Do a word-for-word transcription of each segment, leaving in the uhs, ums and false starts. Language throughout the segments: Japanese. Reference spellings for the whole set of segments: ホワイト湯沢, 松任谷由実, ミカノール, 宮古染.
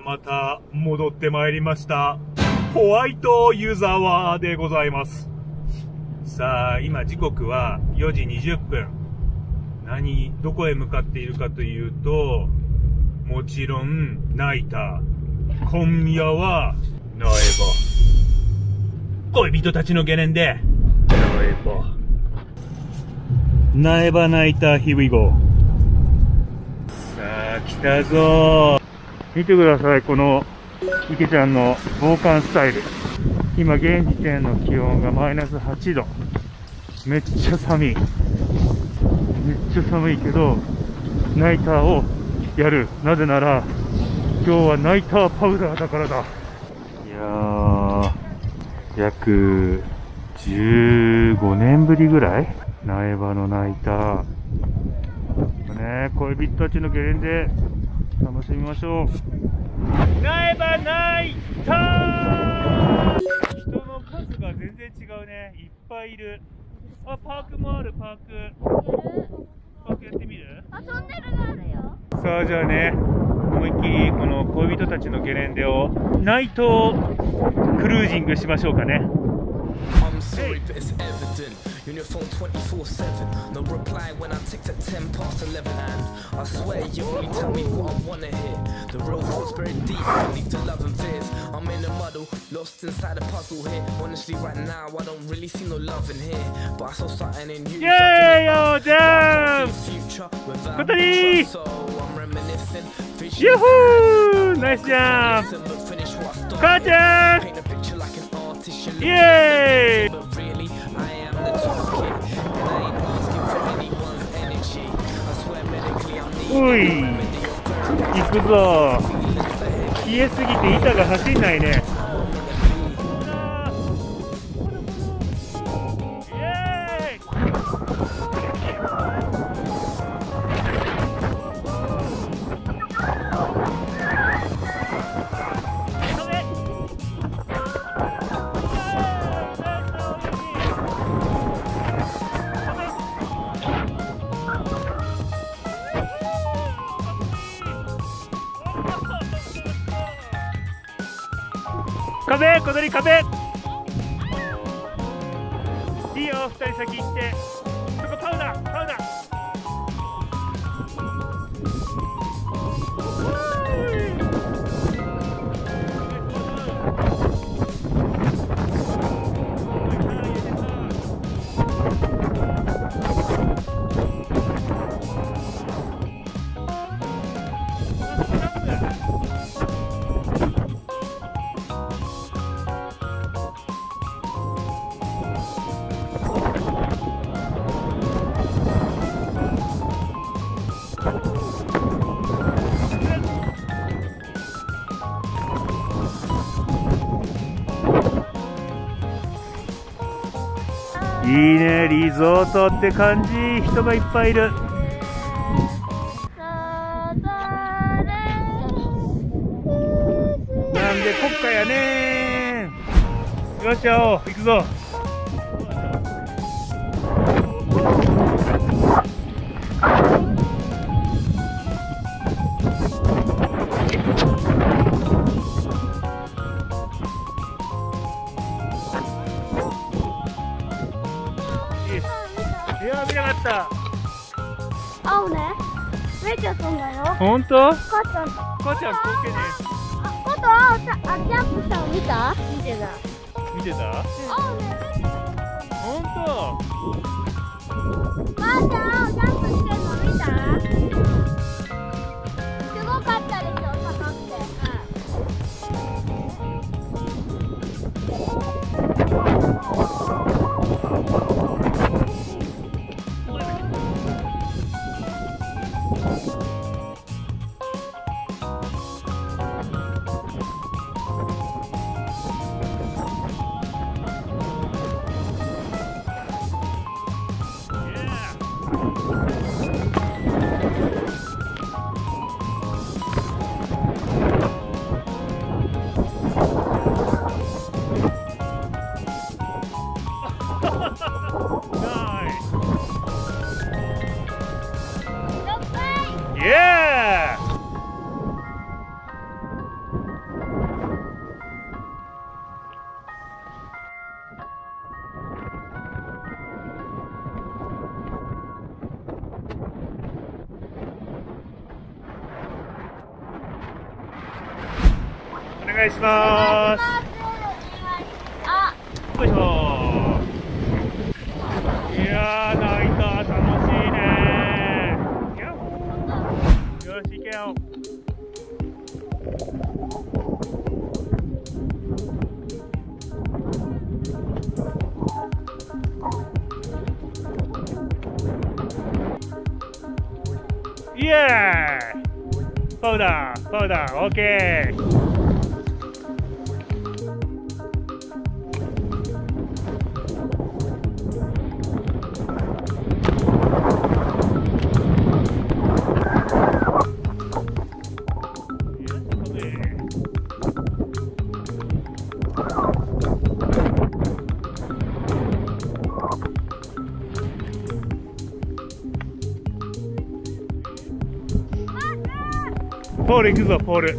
また戻ってまいりました。ホワイト湯沢でございます。さあ、今時刻はよじにじゅっぷん。何、どこへ向かっているかというと、もちろん、ナイター。今夜は、ナエバ。恋人たちのゲレンデ。ナエバ。ナエバナイター、here we go。さあ、来たぞー。見てください、この池ちゃんの防寒スタイル。今現時点の気温がマイナスはちど。めっちゃ寒い、めっちゃ寒いけどナイターをやる。なぜなら今日はナイターパウダーだからだ。いやー、約じゅうごねんぶりぐらい、苗場のナイターね。恋人たちのゲレンデ楽しみましょう。苗場ナイター。人の数が全然違うね。いっぱいいる。あ、パークもある。パーク。パークやってみる？遊んでるのあるよ。さあ、じゃあね、思いっきりこの恋人たちのゲレンデをナイトクルージングしましょうかね。Uniform twenty-four seven, no reply when I ticked at ten past eleven, and I swear you only tell me what I wanna hear. The real thoughts buried deep beneath the love and fears. I'm in a muddle, lost inside a puzzle here. Honestly, right now I don't really see no love in here, but I saw something in you. Yeah, yo, damn. Katari. So I'm reminiscing. Yahoo! Nice job. Katari. Yay!おい、行くぞ。冷えすぎて板が走んないね。壁、小鳥、壁。いいよ、二人先行って。そこパウダー、パウダー。いいね、リゾートって感じ。人がいっぱいいる。なんで国家やねー。よっしゃ、おう、行くぞ。いや、見なかった。青ね。めっちゃ飛んだよ。本当？母ちゃん。母ちゃん、光景ね。あ、こと青ちゃん、あ、キャンプさん見た？見てた。見てた？青ね。本当？母ちゃん、青キャンプしてるの見た？すごかったでしょ、高くて。お願いします。あ、よいしょ。いやー、ナイター楽しいねー。やっほー。よし、行けよ。イエーイ。パウダー、パウダー、オッケー。ポール行くぞ、ポール。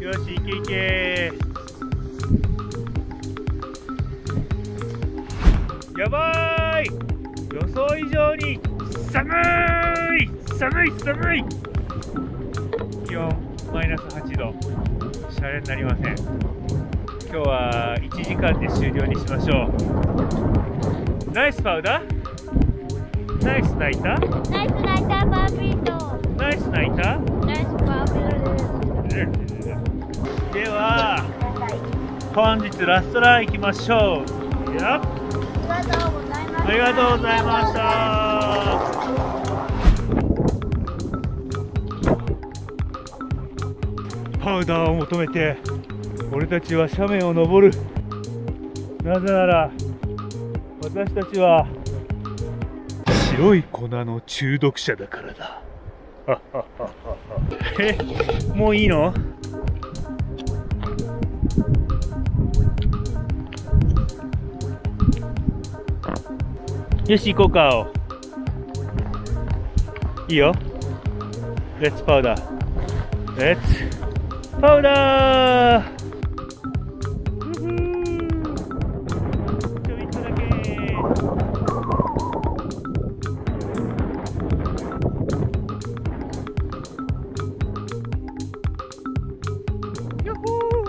よし、いけいけー。やばーい。予想以上に寒い寒い寒い。気温マイナスはちど。シャレになりません。今日はいちじかんで終了にしましょう。ナイスパウダー。ナイスナイター。ナイスナイターパーピート。ナイスナイター。ナイスパーピート。では本日ラストラン行きましょう。ありがとうございました。パウダーを求めて俺たちは斜面を登る。なぜなら私たちは白い粉の中毒者だからだ。え、もういいの？よし、行こうか。青いいよ。レッツパウダー、レッツパウダー。うふー、ちょびっとだけー。ヤッホー。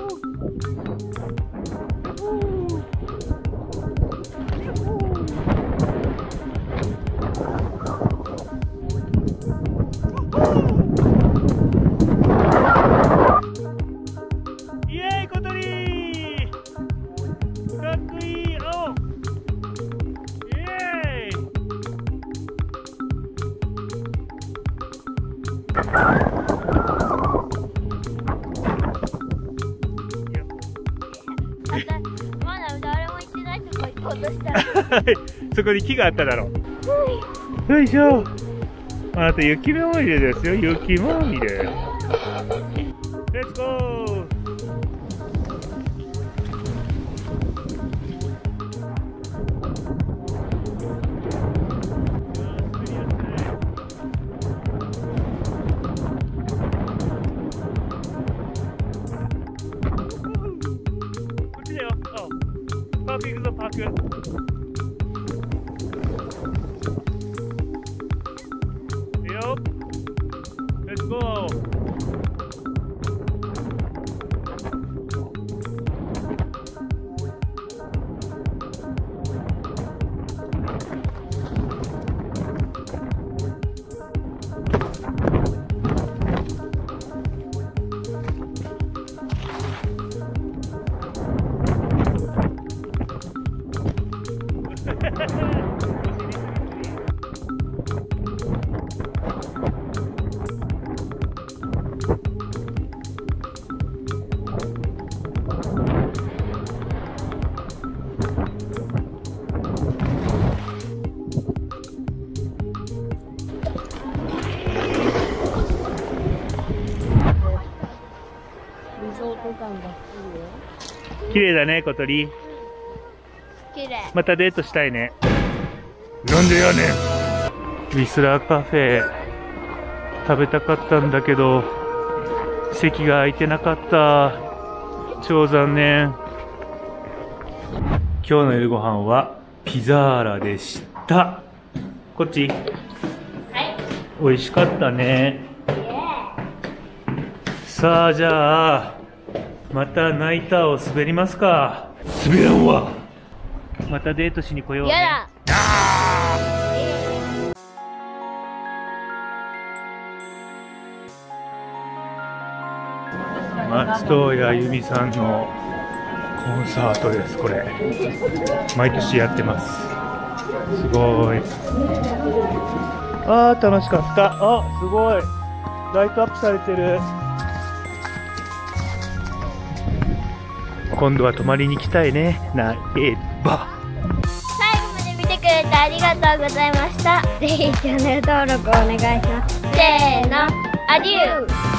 そこに木があっただろう。よいしょ。あなた雪まみれですよ、雪まみれ。レッツゴー。こっちだよ。パーク行くぞ、パーク。Go!綺麗だね、小鳥。綺麗。またデートしたいね。なんでやねん。リスラーカフェ食べたかったんだけど席が空いてなかった。超残念。今日の夜ご飯はピザーラでした。こっち、はい、美味しかったね。さあ、じゃあまたナイターを滑りますか。滑らんわ。またデートしに来ようね。やだ。松任谷由実さんのコンサートです。これ毎年やってます。すごい。あー、楽しかった。あ、すごいライトアップされてる。今度は泊まりに来たいね。なえば。最後まで見てくれてありがとうございました。ぜひチャンネル登録お願いします。せーの、アデュー。